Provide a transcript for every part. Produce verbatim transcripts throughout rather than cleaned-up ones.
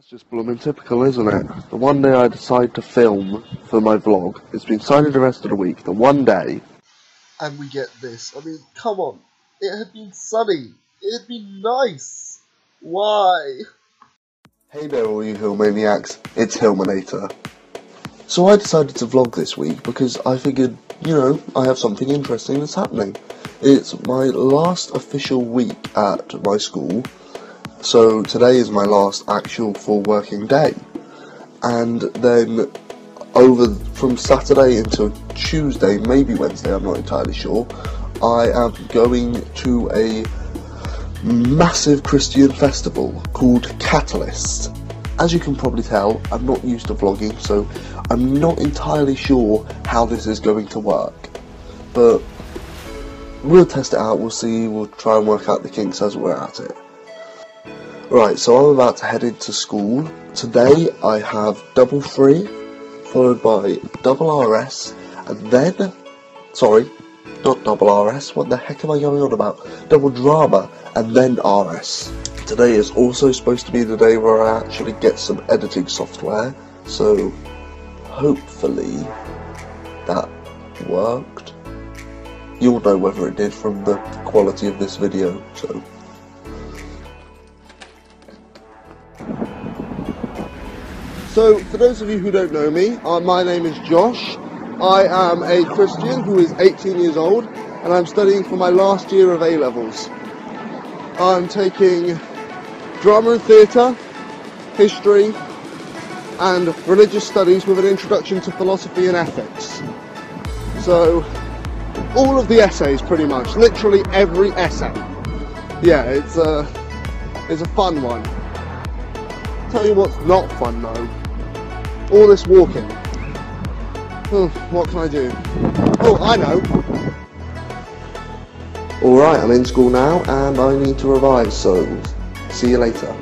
That's just blooming typical, isn't it? The one day I decide to film for my vlog, it's been silent the rest of the week, the one day, and we get this. I mean, come on. It had been sunny. It had been nice. Why? Hey there all you Hillmaniacs, it's Hillmanator. So I decided to vlog this week because I figured, you know, I have something interesting that's happening. It's my last official week at my school, so today is my last actual full working day. And then over from Saturday until Tuesday, maybe Wednesday, I'm not entirely sure, I am going to a massive Christian festival called Catalyst. As you can probably tell, I'm not used to vlogging, so I'm not entirely sure how this is going to work, but we'll test it out, we'll see, we'll try and work out the kinks as we're at it. Right, so I'm about to head into school. Today I have double free, followed by double R S, and then, sorry, not double R S, what the heck am I going on about? Double drama, and then R S. Today is also supposed to be the day where I actually get some editing software, so hopefully that worked. You'll know whether it did from the quality of this video, so. So, for those of you who don't know me, uh, my name is Josh. I am a Christian who is eighteen years old, and I'm studying for my last year of A levels. I'm taking drama and theatre, history, and religious studies with an introduction to philosophy and ethics. So, all of the essays pretty much, literally every essay. Yeah, it's a, it's a fun one. I'll tell you what's not fun though, all this walking. Oh, what can I do? Oh, I know! Alright, I'm in school now and I need to revise, so see you later.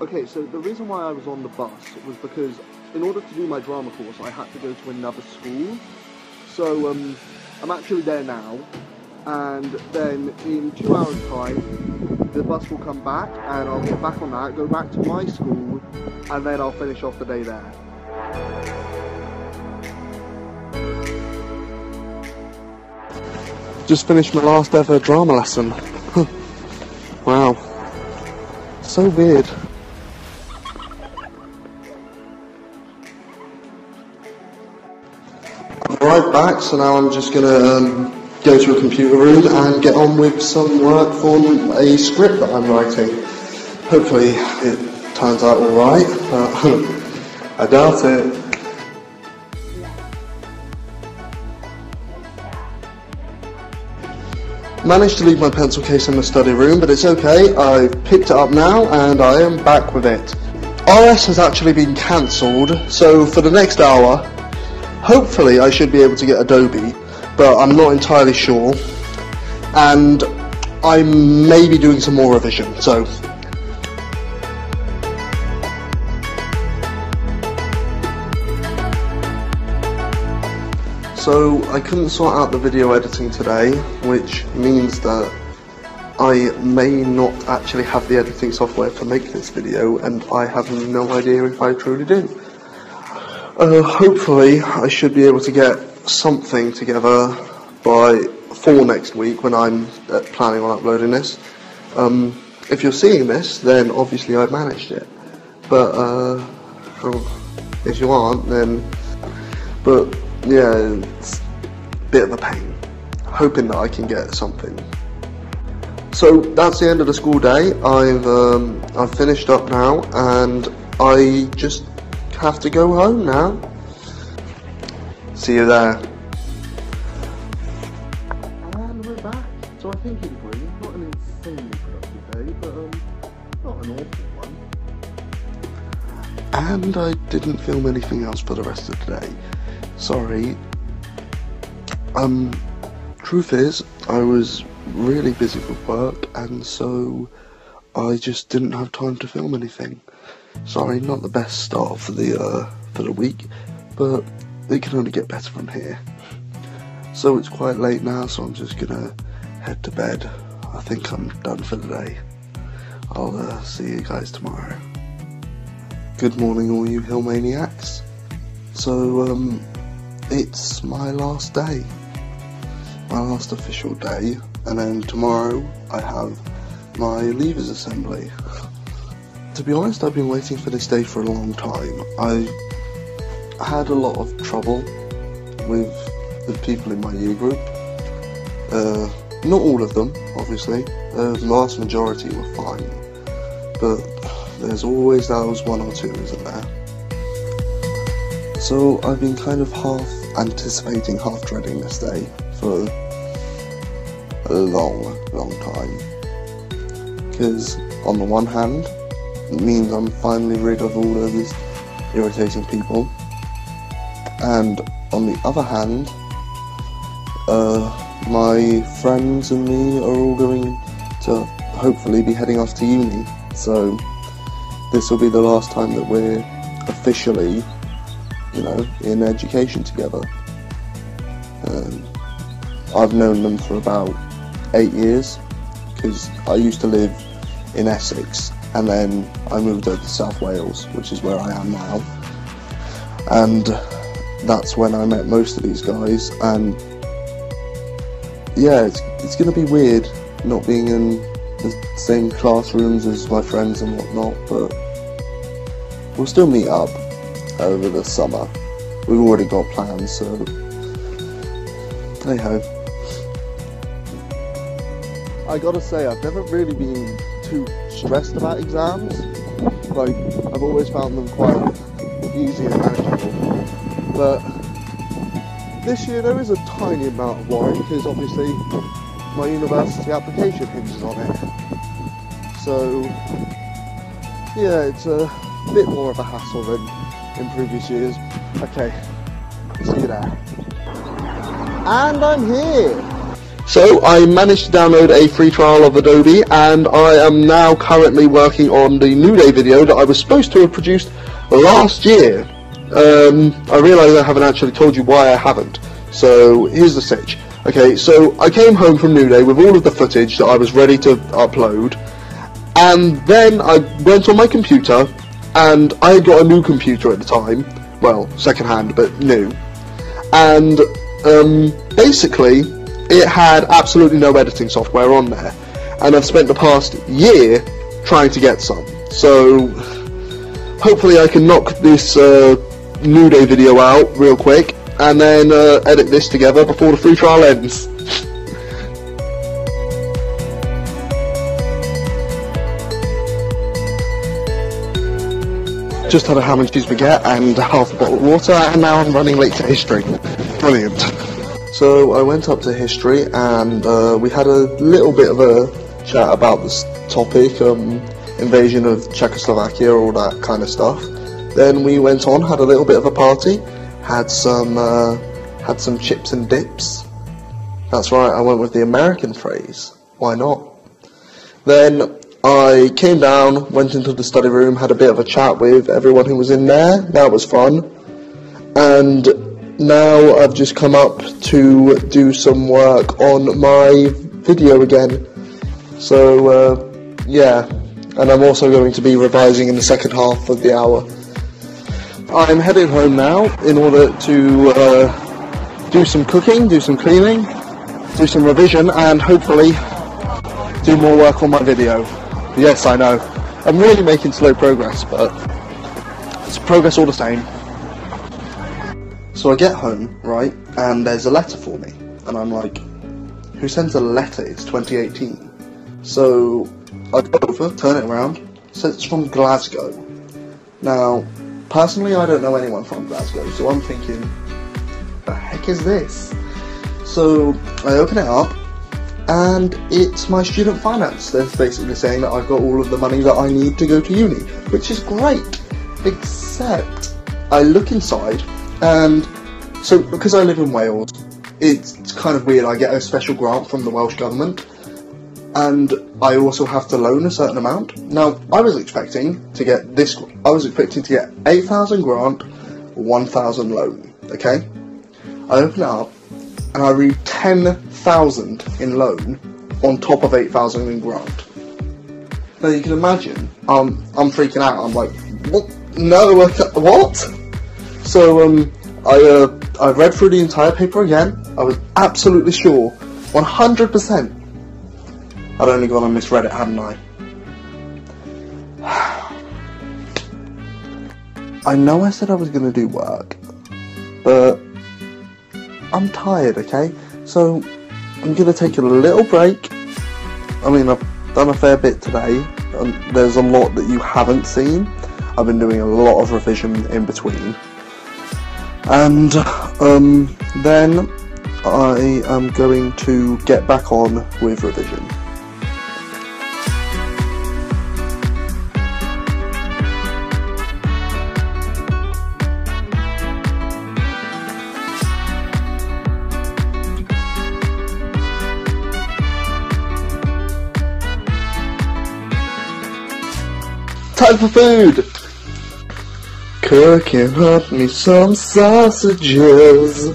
Okay, so the reason why I was on the bus was because in order to do my drama course, I had to go to another school. So um, I'm actually there now, and then in two hours' time, the bus will come back, and I'll get back on that, go back to my school, and then I'll finish off the day there. Just finished my last ever drama lesson. Wow. So weird. Right back, so now I'm just going to um, go to a computer room and get on with some work for a script that I'm writing. Hopefully it turns out alright, but I doubt it. Managed to leave my pencil case in the study room, but it's okay, I've picked it up now and I am back with it. R S has actually been cancelled, so for the next hour, hopefully I should be able to get Adobe, but I'm not entirely sure, and I may be doing some more revision, so. So I couldn't sort out the video editing today, which means that I may not actually have the editing software to make this video, and I have no idea if I truly do. Uh, hopefully I should be able to get something together by for next week when I'm uh, planning on uploading this. Um, if you're seeing this, then obviously I've managed it, but uh, if you aren't, then, but yeah, it's a bit of a pain, hoping that I can get something. So that's the end of the school day. I've, um, I've finished up now and I just have to go home now. See you there. And we're back. So I think it was not an insanely productive day, but um, not an awful one. And I didn't film anything else for the rest of the day. Sorry. Um, Truth is, I was really busy with work, and so I just didn't have time to film anything. Sorry, not the best start for the uh, for the week, but it can only get better from here. So it's quite late now, so I'm just gonna head to bed. I think I'm done for the day. I'll uh, see you guys tomorrow. Good morning, all you Hillmaniacs. So um, it's my last day, my last official day, and then tomorrow I have my leavers assembly. To be honest, I've been waiting for this day for a long time. I had a lot of trouble with the people in my year group. Uh, not all of them, obviously. Uh, the vast majority were fine, but there's always those one or two, isn't there? So I've been kind of half anticipating, half dreading this day for a long, long time. Because on the one hand, it means I'm finally rid of all of these irritating people, and on the other hand, uh, my friends and me are all going to hopefully be heading off to uni, so this will be the last time that we're officially, you know, in education together. Um, I've known them for about eight years, because I used to live in Essex, and then I moved over to South Wales, which is where I am now, and that's when I met most of these guys. And yeah, it's, it's going to be weird not being in the same classrooms as my friends and whatnot, but we'll still meet up over the summer. We've already got plans, so hey ho. I gotta say, I've never really been too stressed about exams. Like, I've always found them quite easy and manageable, but this year there is a tiny amount of worry, because obviously my university application hinges on it, so yeah, it's a bit more of a hassle than in previous years. Okay, see you there. And I'm here! So I managed to download a free trial of Adobe, and I am now currently working on the New Day video that I was supposed to have produced last year. Um, I realise I haven't actually told you why I haven't, so here's the sitch. Okay, so I came home from New Day with all of the footage that I was ready to upload, and then I went on my computer, and I had got a new computer at the time, well, second hand, but new, and um, basically it had absolutely no editing software on there, and I've spent the past year trying to get some. So hopefully I can knock this uh, New Day video out real quick, and then uh, edit this together before the free trial ends. Just had a ham and cheese baguette and half a bottle of water, and now I'm running late to history. Brilliant. So I went up to history, and uh, we had a little bit of a chat about this topic, um, invasion of Czechoslovakia, all that kind of stuff. Then we went on, had a little bit of a party, had some uh, had some chips and dips. That's right, I went with the American phrase. Why not? Then I came down, went into the study room, had a bit of a chat with everyone who was in there. That was fun. And now I've just come up to do some work on my video again, so uh, yeah, and I'm also going to be revising in the second half of the hour. I'm headed home now in order to uh, do some cooking, do some cleaning, do some revision, and hopefully do more work on my video. Yes, I know, I'm really making slow progress, but it's progress all the same. So I get home, right, and there's a letter for me, and I'm like, who sends a letter? It's twenty eighteen. So I go over, turn it around, says it's from Glasgow. Now, personally, I don't know anyone from Glasgow, so I'm thinking, the heck is this? So I open it up, and it's my student finance. They're basically saying that I've got all of the money that I need to go to uni, which is great, except I look inside. And so, because I live in Wales, it's kind of weird. I get a special grant from the Welsh government, and I also have to loan a certain amount. Now, I was expecting to get this. I was expecting to get eight thousand grant, one thousand loan. Okay, I open it up, and I read ten thousand in loan on top of eight thousand in grant. Now you can imagine, um, I'm freaking out. I'm like, what? No, what? So um, I uh, I read through the entire paper again. I was absolutely sure, one hundred percent. I'd only gone and misread it, hadn't I? I know I said I was going to do work, but I'm tired, okay? So I'm going to take a little break. I mean, I've done a fair bit today, and there's a lot that you haven't seen. I've been doing a lot of revision in between. And um, then I am going to get back on with revision. Time for food! Cooking up me some sausages.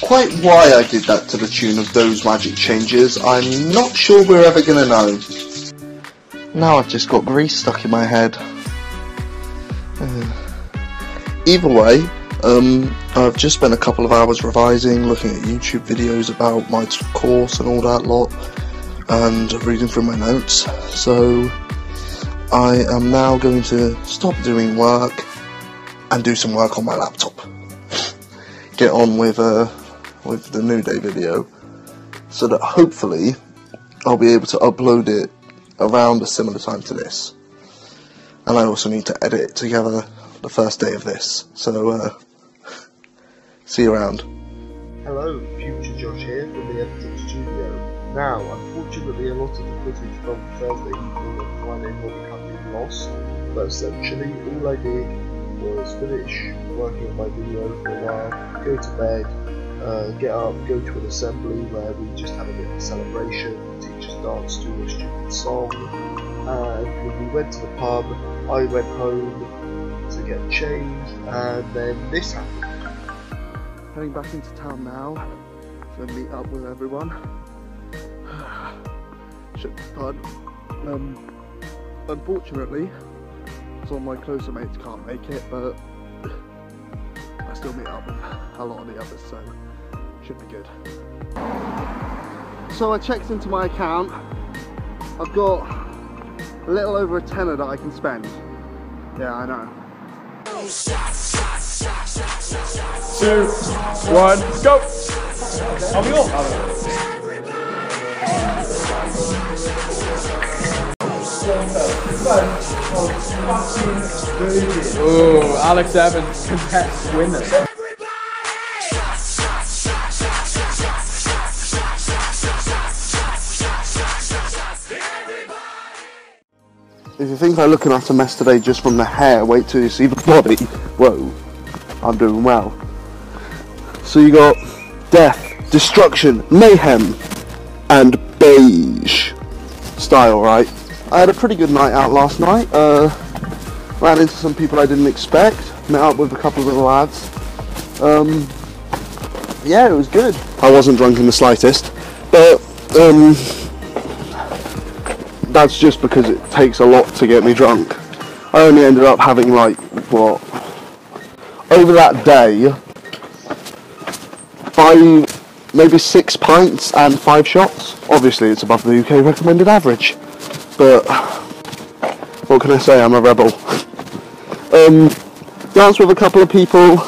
Quite why I did that to the tune of those magic changes, I'm not sure we're ever gonna know. Now I've just got grease stuck in my head. Either way, um, I've just spent a couple of hours revising, looking at YouTube videos about my course and all that lot, and reading through my notes, so I am now going to stop doing work and do some work on my laptop. Get on with uh, with the New Day video, so that hopefully I'll be able to upload it around a similar time to this. And I also need to edit it together the first day of this. So uh, see you around. Hello, Future Josh here from the Epic Studio. Now, unfortunately, a lot of the footage from Thursday evening and Friday morning have been lost, but essentially all I did was finish working on my video for a while, go to bed, uh, get up, go to an assembly where we just had a bit of a celebration, the teachers danced to a stupid song, and when we went to the pub, I went home to get changed, and then this happened. Heading back into town now to meet up with everyone. Should be fun. Um, unfortunately, some of my closer mates can't make it, but I still meet up with a lot of the others, so should be good. So I checked into my account. I've got a little over a tenner that I can spend. Yeah, I know. Two, one, go! I'll be off. Ooh, Alex Evans, contest winner. If you think I look an utter mess today just from the hair, wait till you see the body. Whoa, I'm doing well. So you got death, destruction, mayhem, and beige style, right? I had a pretty good night out last night. Uh, ran into some people I didn't expect. Met up with a couple of the lads. Um, yeah, it was good. I wasn't drunk in the slightest, but um, that's just because it takes a lot to get me drunk. I only ended up having like, what, over that day, five, maybe six pints and five shots. Obviously, it's above the U K recommended average. But what can I say, I'm a rebel. Um, danced with a couple of people,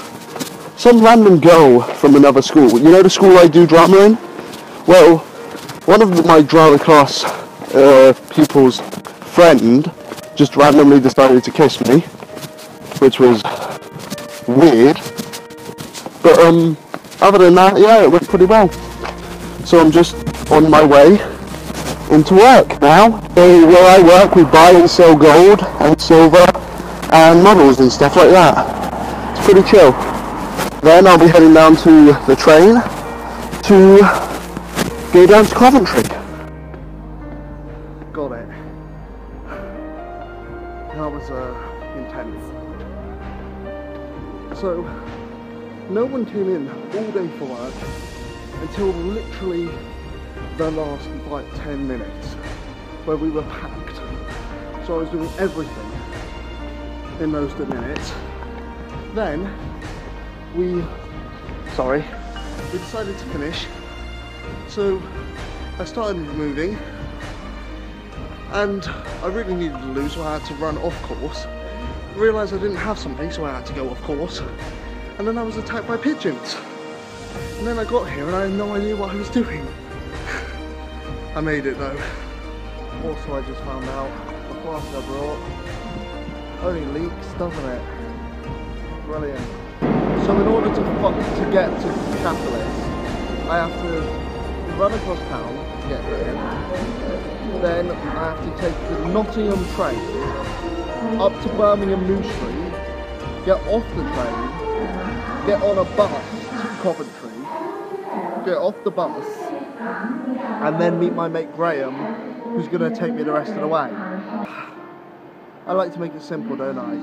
some random girl from another school. You know the school I do drama in? Well, one of my drama class uh, pupils' friend just randomly decided to kiss me, which was weird. But um, other than that, yeah, it went pretty well. So I'm just on my way into work now. So where I work, we buy and sell gold and silver and models and stuff like that. It's pretty chill. Then I'll be heading down to the train to go down to Coventry. Got it. That was uh, intense. So, no one came in all day for work until literally the last like ten minutes, where we were packed. So I was doing everything in those ten minutes. Then we, sorry, we decided to finish. So I started moving, and I really needed to lose, so I had to run off course. Realised I didn't have something, so I had to go off course. And then I was attacked by pigeons. And then I got here and I had no idea what I was doing. I made it though. Also, I just found out the flask I brought only leaks, doesn't it? Brilliant. So in order to to get to Catalyst, I have to run across town to get there. Then I have to take the Nottingham train up to Birmingham New Street, get off the train, get on a bus to Coventry, get off the bus, and then meet my mate Graham, who's going to take me the rest of the way. I like to make it simple, don't I?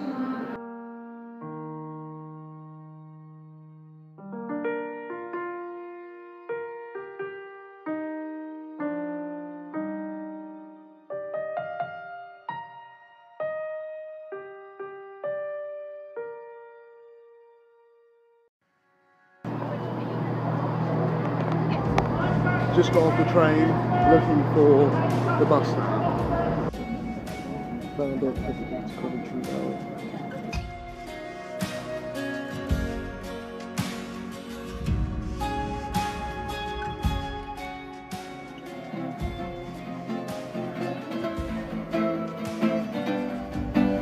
Just got off the train, looking for the bus now. Found it, heading to Coventry now.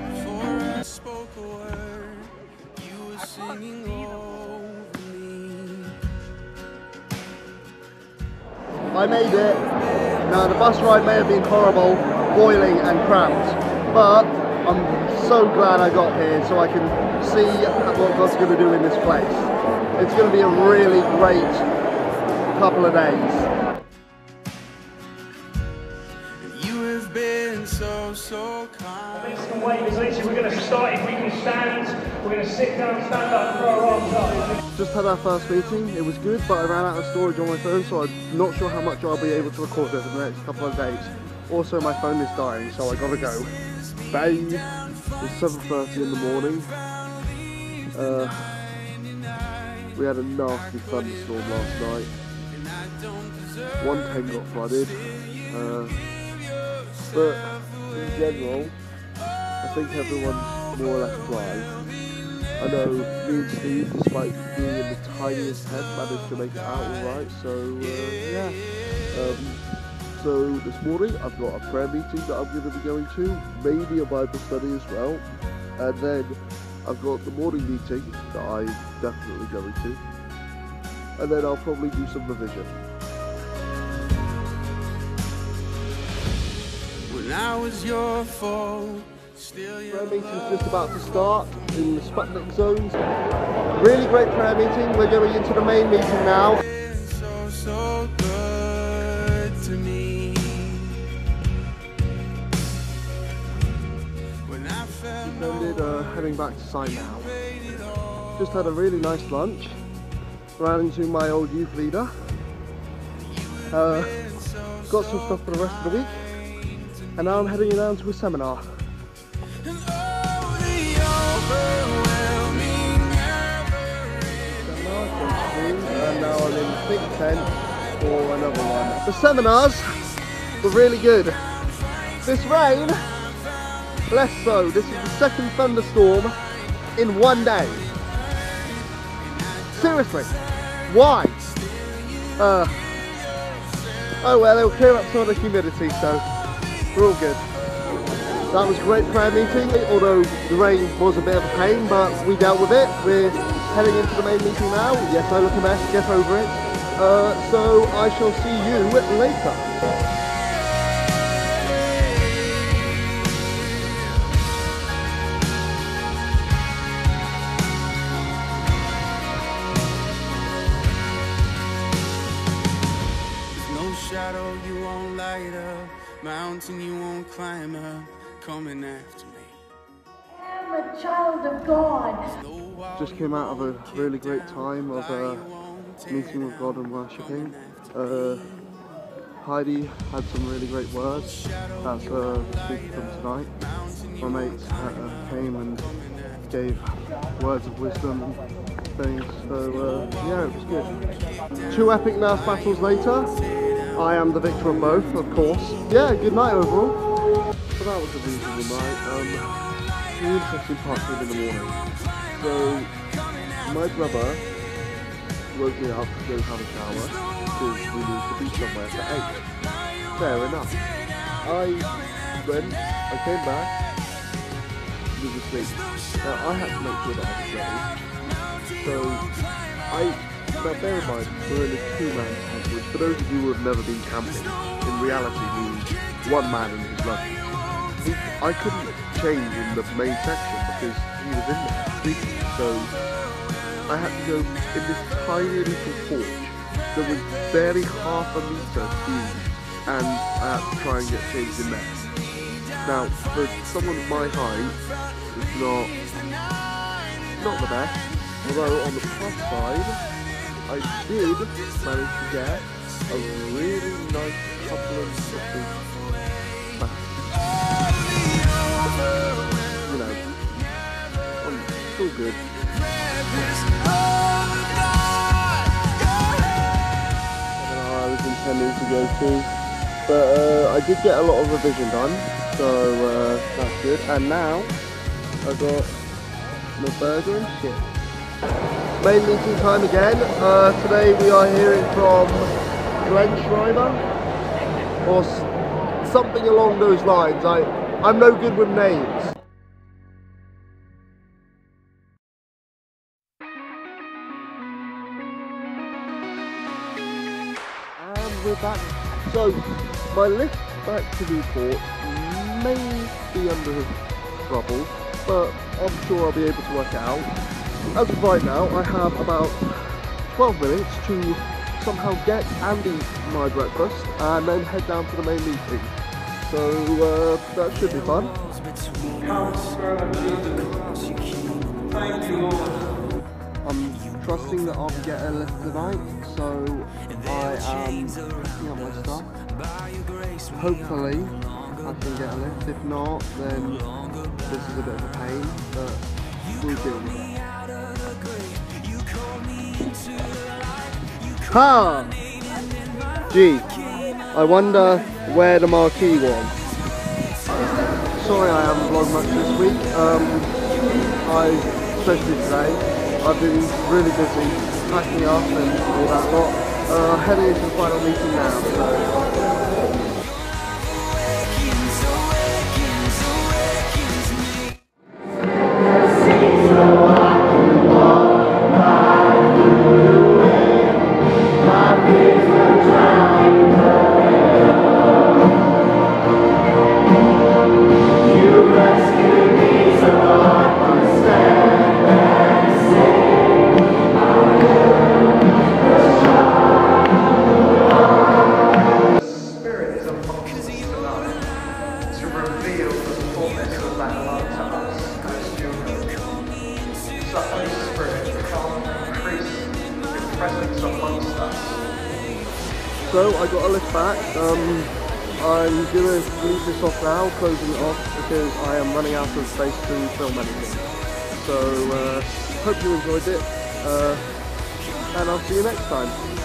Before I spoke a word, you were singing over me. I made it. Now the bus ride may have been horrible, boiling and cramped, but I'm so glad I got here so I can see what God's going to do in this place. It's going to be a really great couple of days. You have been so, so kind. Make some wavers, literally. We're going to start. If we can stand, we're going to sit down, stand up, throw our arms up. Just had our first meeting, it was good, but I ran out of storage on my phone, so I'm not sure how much I'll be able to record over the next couple of days. Also, my phone is dying, so I gotta go. Bye! It's seven thirty in the morning. Uh, we had a nasty thunderstorm last night. one ten got flooded. Uh, but, in general, I think everyone's more or less dry. I know me and Steve, despite being in the tiniest tent, managed to make it out alright, so uh, yeah. Um, so this morning I've got a prayer meeting that I'm going to be going to, maybe a Bible study as well, and then I've got the morning meeting that I'm definitely going to, and then I'll probably do some revision. When I was your fault. Prayer meeting's just about to start in the Sputnik Zones. Really great prayer meeting. We're going into the main meeting now. So, so good to me. When I ended, uh, heading back to sign now. Just had a really nice lunch. Ran into my old youth leader. Uh, got some stuff for the rest of the week. And now I'm heading down to a seminar. And now I'm in the big tent for another one. The seminars were really good. This rain, less so. This is the second thunderstorm in one day. Seriously, why? Uh, oh well, it'll clear up some of the humidity, so we're all good. That was a great prayer meeting, although the rain was a bit of a pain, but we dealt with it. We're heading into the main meeting now. Yes, I look a mess, get over it. Uh, so I shall see you later. shadow you won't light up, mountain you won't climb up, coming after me. I am a child of God. Just came out of a really great time of uh, meeting with God and worshipping. Uh, Heidi had some really great words that's uh, speaking from tonight. My mates uh, came and gave words of wisdom and things, so uh, yeah, it was good. Two epic nurse battles later, I am the victor on both, of course. Yeah, good night overall. So that was a reasonable night. Um, the interesting part came in the morning. So my brother woke me up to go have a shower because we need to be somewhere for eight. Fair enough. I went, I came back, was asleep. Now I had to make sure that I was ready. So I, now bear in mind, we're in a two-man tent, which for those of you who have never been camping, in reality means one man in his luggage. He, I couldn't change in the main section because he was in there sleeping. So I had to go in this tiny little porch that was barely half a metre deep, and I had to try and get changed in there. Now, for someone of my height, it's not, not the best, although on the plus side, I did manage to get a really nice couple of shopping bags. You know, I'm still good. I don't know how I was intending to go to, but uh, I did get a lot of revision done. So uh, that's good, and now I've got my burger and shit. Main meeting time again. Uh, today we are hearing from Glenn Schreiber, or s something along those lines. I, I'm no good with names. And we're back. So, my lift back to Newport may be under trouble, but I'm sure I'll be able to work it out. As of right now, I have about twelve minutes to somehow get and eat my breakfast and then head down to the main meeting. So uh, that should be fun. I'm trusting that I'll get a lift tonight, so I am picking up my stuff. Hopefully I can get a lift. If not, then this is a bit of a pain, but we'll deal with it. Ha! Gee, I wonder where the marquee was. Sorry I haven't vlogged much this week. Um, I, especially today, I've been really busy packing up and all that lot. Uh, heading into the final meeting now, so... So I got a lift back. Um, I'm gonna leave this off now, closing it off because I am running out of space to film anything. So uh, hope you enjoyed it, uh, and I'll see you next time.